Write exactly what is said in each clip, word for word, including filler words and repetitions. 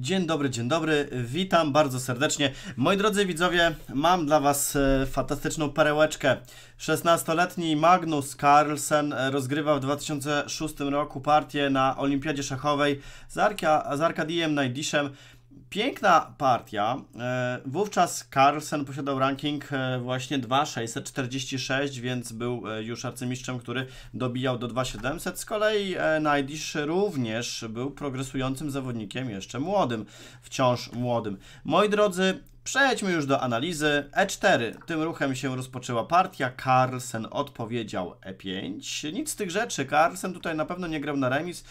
Dzień dobry, dzień dobry, witam bardzo serdecznie. Moi drodzy widzowie, mam dla Was fantastyczną perełeczkę. szesnastoletni Magnus Carlsen rozgrywa w dwa tysiące szóstym roku partię na Olimpiadzie szachowej z, Arka, z Arkadijem Naiditschem. Piękna partia. Wówczas Carlsen posiadał ranking właśnie dwa tysiące sześćset czterdzieści sześć, więc był już arcymistrzem, który dobijał do dwa tysiące siedemset. Z kolei Naiditsch również był progresującym zawodnikiem, jeszcze młodym, wciąż młodym. Moi drodzy, przejdźmy już do analizy. e cztery. Tym ruchem się rozpoczęła partia. Carlsen odpowiedział e pięć. Nic z tych rzeczy. Carlsen tutaj na pewno nie grał na remis.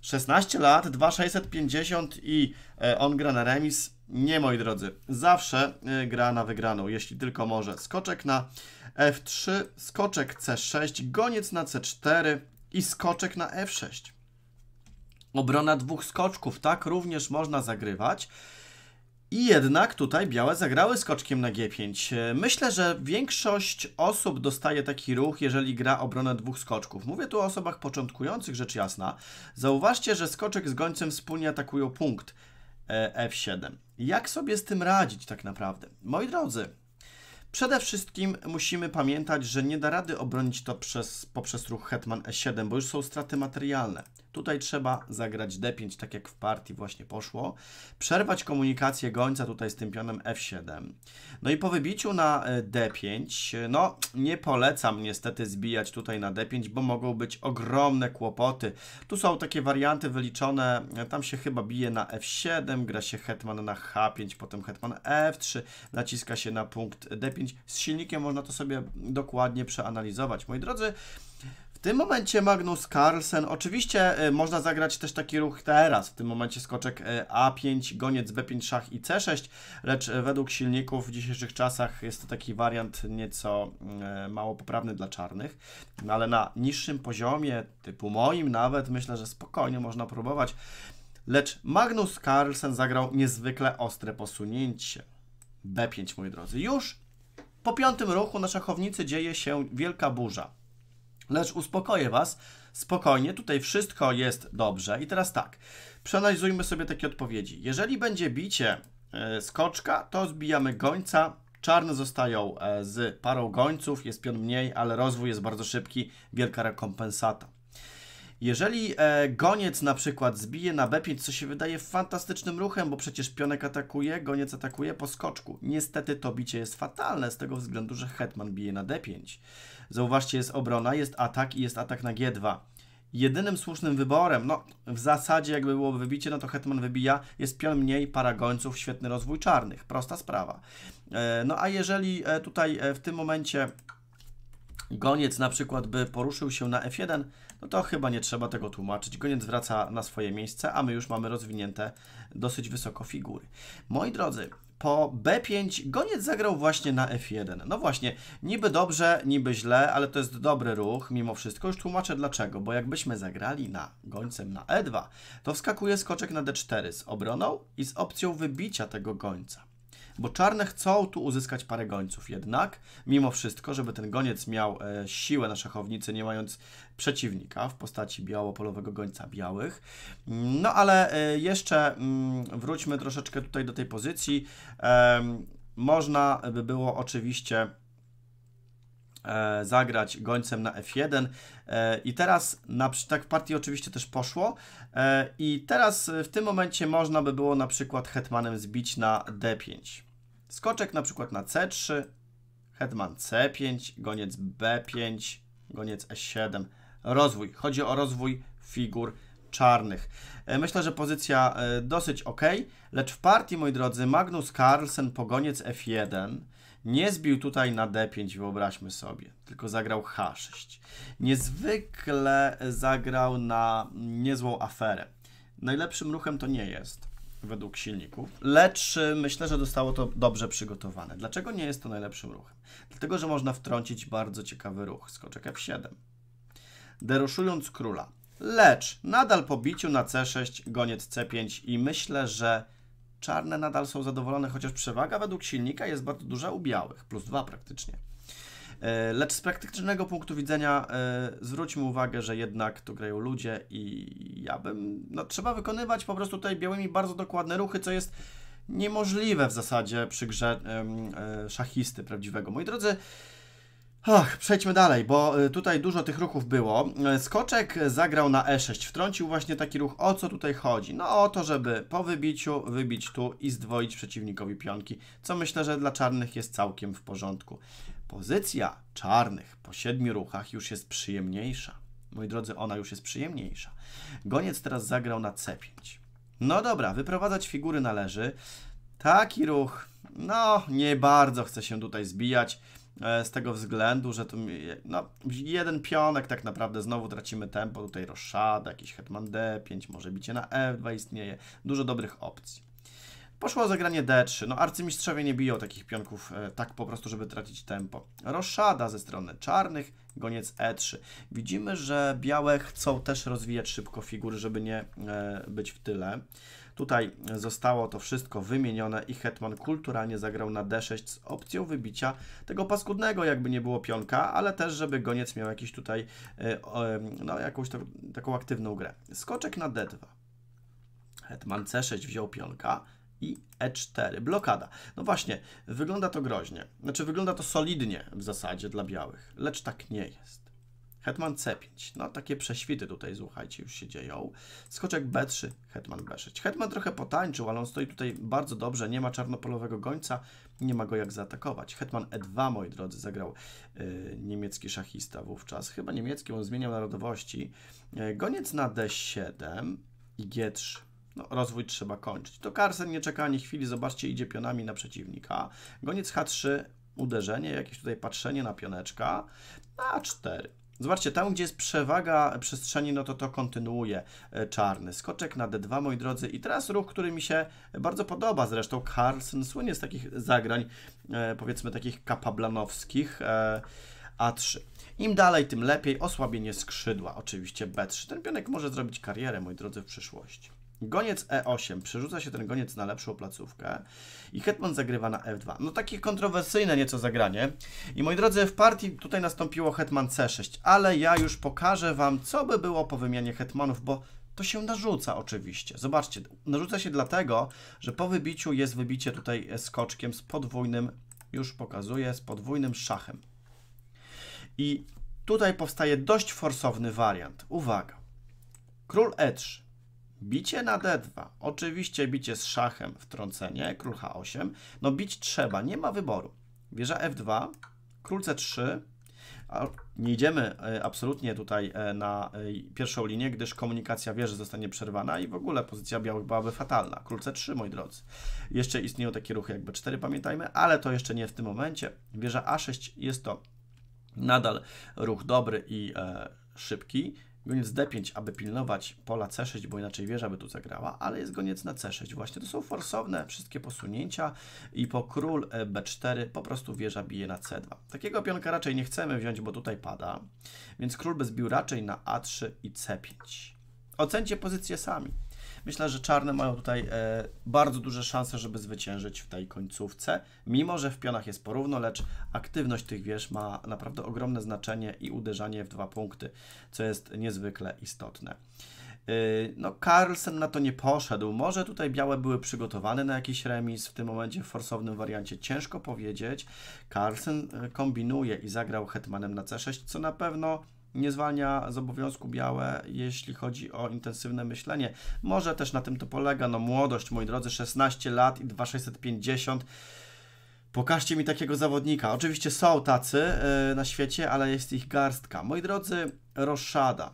szesnaście lat, dwa tysiące sześćset pięćdziesiąt i on gra na remis. Nie, moi drodzy, zawsze gra na wygraną, jeśli tylko może. Skoczek na f trzy, skoczek c sześć, goniec na c cztery i skoczek na f sześć. Obrona dwóch skoczków, tak również można zagrywać. I jednak tutaj białe zagrały skoczkiem na g pięć. Myślę, że większość osób dostaje taki ruch, jeżeli gra obronę dwóch skoczków. Mówię tu o osobach początkujących, rzecz jasna. Zauważcie, że skoczek z gońcem wspólnie atakują punkt f siedem. Jak sobie z tym radzić tak naprawdę? Moi drodzy, przede wszystkim musimy pamiętać, że nie da rady obronić to przez, poprzez ruch hetman e siedem, bo już są straty materialne. Tutaj trzeba zagrać d pięć, tak jak w partii właśnie poszło, przerwać komunikację gońca tutaj z tym pionem f siedem. No i po wybiciu na d pięć, no nie polecam niestety zbijać tutaj na d pięć, bo mogą być ogromne kłopoty. Tu są takie warianty wyliczone, tam się chyba bije na f siedem, gra się hetman na h pięć, potem hetman f trzy, naciska się na punkt d pięć. Z silnikiem można to sobie dokładnie przeanalizować. Moi drodzy, w tym momencie Magnus Carlsen, oczywiście można zagrać też taki ruch teraz, w tym momencie skoczek a pięć, goniec b pięć, szach i c sześć, lecz według silników w dzisiejszych czasach jest to taki wariant nieco mało poprawny dla czarnych, no ale na niższym poziomie, typu moim nawet, myślę, że spokojnie można próbować, lecz Magnus Carlsen zagrał niezwykle ostre posunięcie b pięć, moi drodzy. Już po piątym ruchu na szachownicy dzieje się wielka burza. Lecz uspokoję Was, spokojnie, tutaj wszystko jest dobrze. I teraz tak, przeanalizujmy sobie takie odpowiedzi. Jeżeli będzie bicie e, skoczka, to zbijamy gońca. Czarne zostają e, z parą gońców, jest pion mniej, ale rozwój jest bardzo szybki, wielka rekompensata. Jeżeli e, goniec na przykład zbije na b pięć, co się wydaje fantastycznym ruchem, bo przecież pionek atakuje, goniec atakuje po skoczku. Niestety to bicie jest fatalne z tego względu, że hetman bije na d pięć. Zauważcie, jest obrona, jest atak i jest atak na g dwa. Jedynym słusznym wyborem, no w zasadzie jakby było wybicie, no to hetman wybija, jest pion mniej, para gońców, świetny rozwój czarnych. Prosta sprawa. E, no a jeżeli e, tutaj e, w tym momencie goniec na przykład by poruszył się na f jeden, no to chyba nie trzeba tego tłumaczyć. Goniec wraca na swoje miejsce, a my już mamy rozwinięte dosyć wysoko figury. Moi drodzy, po b pięć goniec zagrał właśnie na f jeden. No właśnie, niby dobrze, niby źle, ale to jest dobry ruch mimo wszystko. Już tłumaczę dlaczego, bo jakbyśmy zagrali na gońcem na e dwa, to wskakuje skoczek na d cztery z obroną i z opcją wybicia tego gońca. Bo czarne chcą tu uzyskać parę gońców, jednak mimo wszystko, żeby ten goniec miał e, siłę na szachownicy, nie mając przeciwnika w postaci białopolowego gońca białych. No ale e, jeszcze mm, wróćmy troszeczkę tutaj do tej pozycji. E, można by było oczywiście e, zagrać gońcem na f jeden e, i teraz, na, tak w partii oczywiście też poszło, e, i teraz w tym momencie można by było na przykład hetmanem zbić na d pięć. Skoczek na przykład na c trzy, hetman c pięć, goniec b pięć, goniec e siedem. Rozwój. Chodzi o rozwój figur czarnych. Myślę, że pozycja dosyć ok, lecz w partii, moi drodzy, Magnus Carlsen po goniec f jeden nie zbił tutaj na d pięć, wyobraźmy sobie, tylko zagrał h sześć. Niezwykle zagrał na niezłą aferę. Najlepszym ruchem to nie jest według silników, lecz myślę, że zostało to dobrze przygotowane. Dlaczego nie jest to najlepszym ruchem? Dlatego, że można wtrącić bardzo ciekawy ruch, skoczek f siedem, deruszując króla, lecz nadal po biciu na c sześć, goniec c pięć i myślę, że czarne nadal są zadowolone, chociaż przewaga według silnika jest bardzo duża u białych, plus dwa praktycznie. Lecz z praktycznego punktu widzenia zwróćmy uwagę, że jednak tu grają ludzie i ja bym... No, trzeba wykonywać po prostu tutaj białymi bardzo dokładne ruchy, co jest niemożliwe w zasadzie przy grze szachisty prawdziwego. Moi drodzy, och, przejdźmy dalej, bo tutaj dużo tych ruchów było. Skoczek zagrał na e sześć, wtrącił właśnie taki ruch. O co tutaj chodzi? No o to, żeby po wybiciu wybić tu i zdwoić przeciwnikowi pionki, co myślę, że dla czarnych jest całkiem w porządku. Pozycja czarnych po siedmiu ruchach już jest przyjemniejsza. Moi drodzy, ona już jest przyjemniejsza. Goniec teraz zagrał na c pięć. No dobra, wyprowadzać figury należy. Taki ruch, no nie bardzo chce się tutaj zbijać. Z tego względu, że tu no, jeden pionek tak naprawdę, znowu tracimy tempo, tutaj roszada, jakiś hetman d pięć, może bicie na f dwa istnieje, dużo dobrych opcji. Poszło zagranie d trzy, no arcymistrzowie nie biją takich pionków e, tak po prostu, żeby tracić tempo. Roszada ze strony czarnych, goniec e trzy. Widzimy, że białe chcą też rozwijać szybko figury, żeby nie e, być w tyle. Tutaj zostało to wszystko wymienione i hetman kulturalnie zagrał na d sześć z opcją wybicia tego paskudnego, jakby nie było pionka, ale też, żeby goniec miał jakiś tutaj, no, jakąś to, taką aktywną grę. Skoczek na d dwa. Hetman c sześć wziął pionka i e cztery. Blokada. No właśnie, wygląda to groźnie. Znaczy, wygląda to solidnie w zasadzie dla białych, lecz tak nie jest. Hetman c pięć. No takie prześwity tutaj, słuchajcie, już się dzieją. Skoczek b trzy, hetman b sześć. Hetman trochę potańczył, ale on stoi tutaj bardzo dobrze. Nie ma czarnopolowego gońca, nie ma go jak zaatakować. Hetman e dwa, moi drodzy, zagrał y, niemiecki szachista wówczas. Chyba niemiecki, on zmieniał narodowości. Y, goniec na d siedem i g trzy. No, rozwój trzeba kończyć. To Carlsen nie czeka ani chwili. Zobaczcie, idzie pionami na przeciwnika. Goniec h trzy, uderzenie, jakieś tutaj patrzenie na pioneczka. Na a cztery. Zobaczcie, tam gdzie jest przewaga przestrzeni, no to to kontynuuje czarny. Skoczek na d dwa, moi drodzy. I teraz ruch, który mi się bardzo podoba. Zresztą Carlsen słynie z takich zagrań, e, powiedzmy takich kapablanowskich. E, a trzy. Im dalej, tym lepiej. Osłabienie skrzydła. Oczywiście b trzy. Ten pionek może zrobić karierę, moi drodzy, w przyszłości. Goniec e osiem. Przerzuca się ten goniec na lepszą placówkę. I hetman zagrywa na f dwa. No takie kontrowersyjne nieco zagranie. I moi drodzy, w partii tutaj nastąpiło hetman c sześć. Ale ja już pokażę wam, co by było po wymianie hetmanów, bo to się narzuca oczywiście. Zobaczcie, narzuca się dlatego, że po wybiciu jest wybicie tutaj skoczkiem z podwójnym, już pokazuję, z podwójnym szachem. I tutaj powstaje dość forsowny wariant. Uwaga. Król e trzy. Bicie na d dwa, oczywiście bicie z szachem, wtrącenie, król h osiem, no bić trzeba, nie ma wyboru. Wieża f dwa, król c trzy, nie idziemy absolutnie tutaj na pierwszą linię, gdyż komunikacja wieży zostanie przerwana i w ogóle pozycja białych byłaby fatalna. Król c trzy, moi drodzy. Jeszcze istnieją takie ruchy jak b cztery, pamiętajmy, ale to jeszcze nie w tym momencie. Wieża a sześć jest to nadal ruch dobry i e, szybki. Goniec d pięć, aby pilnować pola c sześć, bo inaczej wieża by tu zagrała, ale jest goniec na c sześć. Właśnie to są forsowne wszystkie posunięcia i po król b cztery po prostu wieża bije na c dwa. Takiego pionka raczej nie chcemy wziąć, bo tutaj pada, więc król by zbił raczej na a trzy i c pięć. Ocencie pozycję sami. Myślę, że czarne mają tutaj e, bardzo duże szanse, żeby zwyciężyć w tej końcówce, mimo że w pionach jest porówno, lecz aktywność tych wież ma naprawdę ogromne znaczenie i uderzanie w dwa punkty, co jest niezwykle istotne. Yy, no Carlsen na to nie poszedł, może tutaj białe były przygotowane na jakiś remis, w tym momencie w forsownym wariancie ciężko powiedzieć. Carlsen kombinuje i zagrał hetmanem na c sześć, co na pewno nie zwalnia z obowiązku białe, jeśli chodzi o intensywne myślenie. Może też na tym to polega. No młodość, moi drodzy, szesnaście lat i dwa tysiące sześćset pięćdziesiąt. Pokażcie mi takiego zawodnika. Oczywiście są tacy yy, na świecie, ale jest ich garstka. Moi drodzy, roszada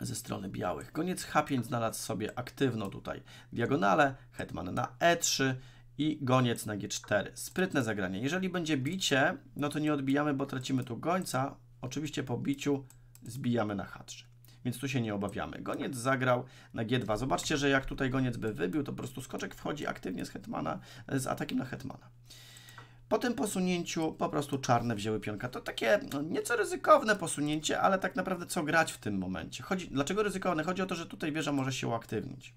ze strony białych. Goniec h pięć znalazł sobie aktywną tutaj diagonalę. Hetman na e trzy. I goniec na g cztery. Sprytne zagranie. Jeżeli będzie bicie, no to nie odbijamy, bo tracimy tu gońca. Oczywiście po biciu zbijamy na h trzy, więc tu się nie obawiamy. Goniec zagrał na g dwa. Zobaczcie, że jak tutaj goniec by wybił, to po prostu skoczek wchodzi aktywnie z hetmana, z atakiem na hetmana. Po tym posunięciu po prostu czarne wzięły pionka. To takie no, nieco ryzykowne posunięcie, ale tak naprawdę co grać w tym momencie? Chodzi, dlaczego ryzykowne? Chodzi o to, że tutaj wieża może się uaktywnić.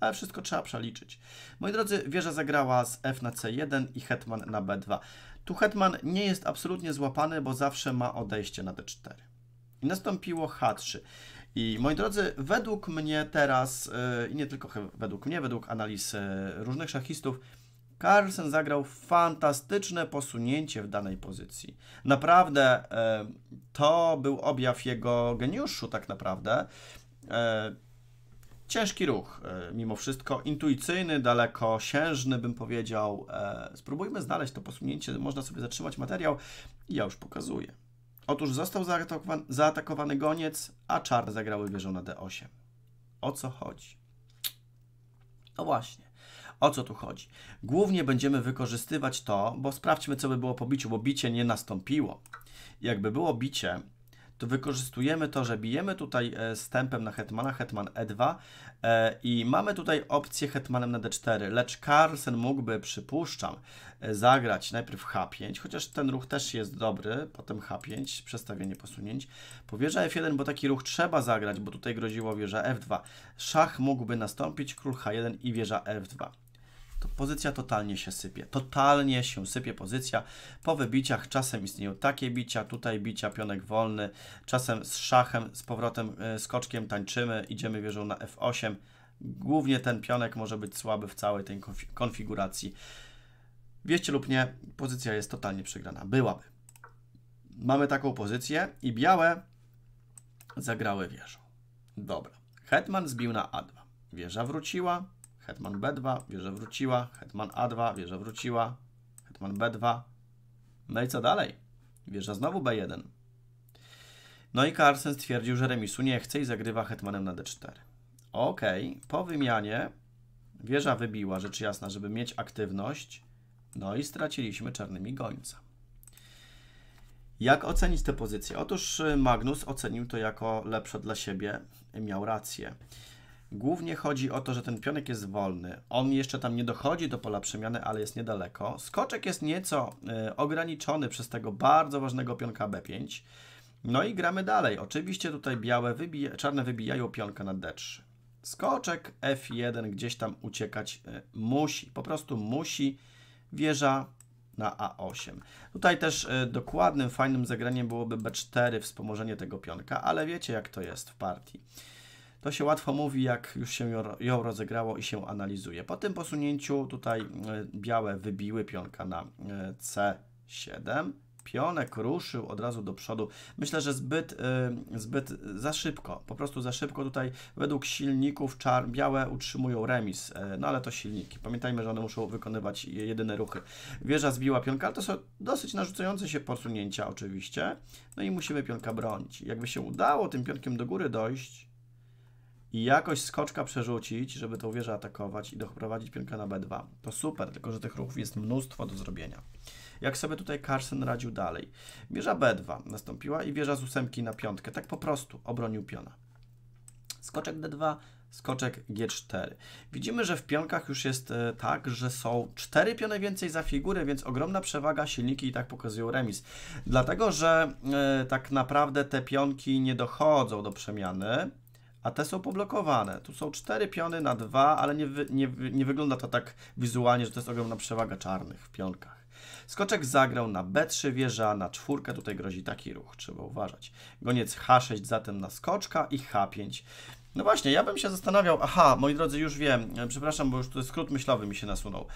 Ale wszystko trzeba przeliczyć. Moi drodzy, wieża zagrała z F na C jeden i hetman na B dwa. Tu hetman nie jest absolutnie złapany, bo zawsze ma odejście na D cztery. I nastąpiło H trzy. I moi drodzy, według mnie teraz, i nie tylko według mnie, według analiz różnych szachistów, Carlsen zagrał fantastyczne posunięcie w danej pozycji. Naprawdę to był objaw jego geniuszu tak naprawdę. Ciężki ruch mimo wszystko, intuicyjny, dalekosiężny bym powiedział. Spróbujmy znaleźć to posunięcie, można sobie zatrzymać materiał i ja już pokazuję. Otóż został zaatakowany, zaatakowany goniec, a czarne zagrały wieżą na D osiem. O co chodzi? No właśnie, o co tu chodzi? Głównie będziemy wykorzystywać to, bo sprawdźmy, co by było po biciu, bo bicie nie nastąpiło. Jakby było bicie, to wykorzystujemy to, że bijemy tutaj stępem na hetmana, hetman E dwa i mamy tutaj opcję hetmanem na D cztery, lecz Carlsen mógłby, przypuszczam, zagrać najpierw H pięć, chociaż ten ruch też jest dobry, potem H pięć, przestawienie posunięć, po wieża F jeden, bo taki ruch trzeba zagrać, bo tutaj groziło wieża F dwa. Szach mógłby nastąpić, król H jeden i wieża F dwa. To pozycja totalnie się sypie. Totalnie się sypie pozycja. Po wybiciach czasem istnieją takie bicia, tutaj bicia, pionek wolny, czasem z szachem, z powrotem skoczkiem tańczymy, idziemy wieżą na F osiem. Głównie ten pionek może być słaby w całej tej konfiguracji. Wieście lub nie, pozycja jest totalnie przegrana. Byłaby. Mamy taką pozycję i białe zagrały wieżą. Dobra. Hetman zbił na A dwa. Wieża wróciła. Hetman B dwa, wieża wróciła, hetman A dwa, wieża wróciła, hetman B dwa. No i co dalej? Wieża znowu B jeden. No i Carlsen stwierdził, że remisu nie chce i zagrywa hetmanem na D cztery. Okej, okay. Po wymianie wieża wybiła, rzecz jasna, żeby mieć aktywność. No i straciliśmy czarnymi gońca. Jak ocenić tę pozycję? Otóż Magnus ocenił to jako lepsze dla siebie, miał rację. Głównie chodzi o to, że ten pionek jest wolny. On jeszcze tam nie dochodzi do pola przemiany, ale jest niedaleko. Skoczek jest nieco y, ograniczony przez tego bardzo ważnego pionka B pięć. No i gramy dalej. Oczywiście tutaj białe wybija, czarne wybijają pionka na D trzy. Skoczek F jeden gdzieś tam uciekać y, musi. Po prostu musi. Wieża na A osiem. Tutaj też y, dokładnym, fajnym zagraniem byłoby B cztery, wspomożenie tego pionka, ale wiecie, jak to jest w partii. To się łatwo mówi, jak już się ją rozegrało i się analizuje. Po tym posunięciu tutaj białe wybiły pionka na C siedem. Pionek ruszył od razu do przodu. Myślę, że zbyt, zbyt za szybko. Po prostu za szybko tutaj według silników czar białe utrzymują remis. No ale to silniki. Pamiętajmy, że one muszą wykonywać jedyne ruchy. Wieża zbiła pionka. To są dosyć narzucające się posunięcia oczywiście. No i musimy pionka bronić. Jakby się udało tym pionkiem do góry dojść, i jakoś skoczka przerzucić, żeby tą wieżę atakować i doprowadzić pionka na B dwa. To super, tylko że tych ruchów jest mnóstwo do zrobienia. Jak sobie tutaj Carlsen radził dalej? Wieża B dwa nastąpiła i wieża z ósemki na piątkę. Tak po prostu obronił piona. Skoczek D dwa, skoczek G cztery. Widzimy, że w pionkach już jest tak, że są cztery piony więcej za figurę, więc ogromna przewaga, silniki i tak pokazują remis. Dlatego, że yy, tak naprawdę te pionki nie dochodzą do przemiany, a te są poblokowane. Tu są cztery piony na dwa, ale nie, wy, nie, nie wygląda to tak wizualnie, że to jest ogromna przewaga czarnych w pionkach. Skoczek zagrał na B trzy, wieża na czwórkę. Tutaj grozi taki ruch, trzeba uważać. Goniec H sześć zatem na skoczka i H pięć. No właśnie, ja bym się zastanawiał, aha, moi drodzy, już wiem, przepraszam, bo już to skrót myślowy mi się nasunął.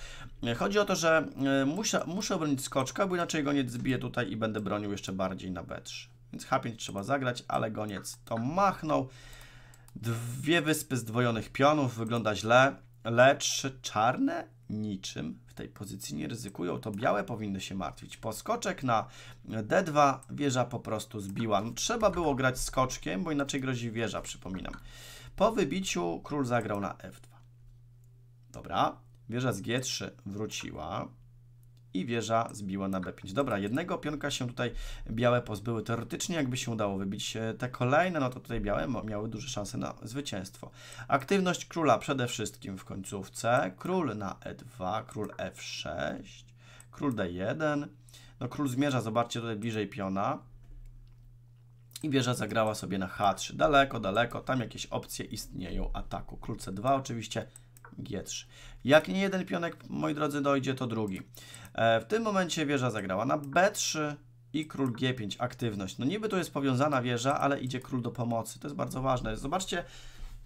Chodzi o to, że muszę, muszę bronić skoczka, bo inaczej goniec zbije tutaj i będę bronił jeszcze bardziej na B trzy. Więc H pięć trzeba zagrać, ale goniec to machnął. Dwie wyspy zdwojonych pionów, wygląda źle, lecz czarne niczym w tej pozycji nie ryzykują, to białe powinny się martwić. Po skoczek na D dwa wieża po prostu zbiła. No, trzeba było grać skoczkiem, bo inaczej grozi wieża, przypominam. Po wybiciu król zagrał na F dwa. Dobra, wieża z G trzy wróciła i wieża zbiła na B pięć. Dobra, jednego pionka się tutaj białe pozbyły. Teoretycznie jakby się udało wybić te kolejne, no to tutaj białe miały duże szanse na zwycięstwo. Aktywność króla przede wszystkim w końcówce. Król na E dwa, król F sześć, król D jeden. No król zmierza, zobaczcie, tutaj bliżej piona. I wieża zagrała sobie na H trzy. Daleko, daleko, tam jakieś opcje istnieją ataku. Król C dwa oczywiście, G trzy. Jak nie jeden pionek, moi drodzy, dojdzie, to drugi. W tym momencie wieża zagrała na B trzy i król G pięć, aktywność. No niby tu jest powiązana wieża, ale idzie król do pomocy. To jest bardzo ważne. Zobaczcie,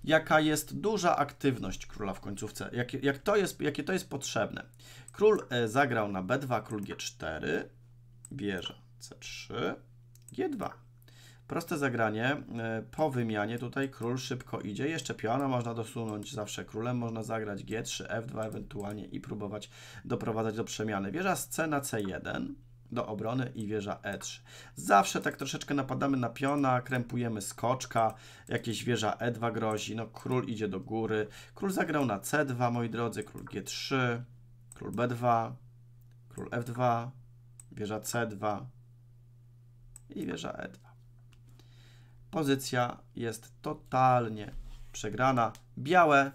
jaka jest duża aktywność króla w końcówce, jak, jak to jest, jakie to jest potrzebne. Król zagrał na B dwa, król G cztery, wieża C trzy, G dwa. Proste zagranie, po wymianie tutaj król szybko idzie, jeszcze piona można dosunąć, zawsze królem można zagrać G trzy, F dwa ewentualnie i próbować doprowadzać do przemiany. Wieża z C na C jeden do obrony i wieża E trzy. Zawsze tak troszeczkę napadamy na piona, krępujemy skoczka, jakieś wieża E dwa grozi, no król idzie do góry, król zagrał na C dwa, moi drodzy, król G trzy, król B dwa, król F dwa, wieża C dwa i wieża E dwa. Pozycja jest totalnie przegrana. Białe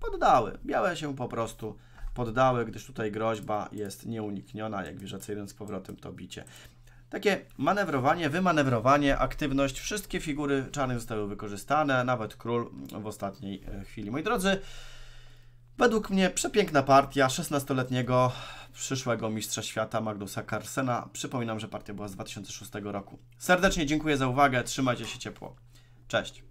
poddały. Białe się po prostu poddały, gdyż tutaj groźba jest nieunikniona. Jak wieża C jeden z powrotem, to bicie. Takie manewrowanie, wymanewrowanie, aktywność. Wszystkie figury czarnych zostały wykorzystane. Nawet król w ostatniej chwili. Moi drodzy, według mnie przepiękna partia szesnastoletniego przyszłego mistrza świata Magnusa Carlsena. Przypominam, że partia była z dwa tysiące szóstego roku. Serdecznie dziękuję za uwagę, trzymajcie się ciepło. Cześć!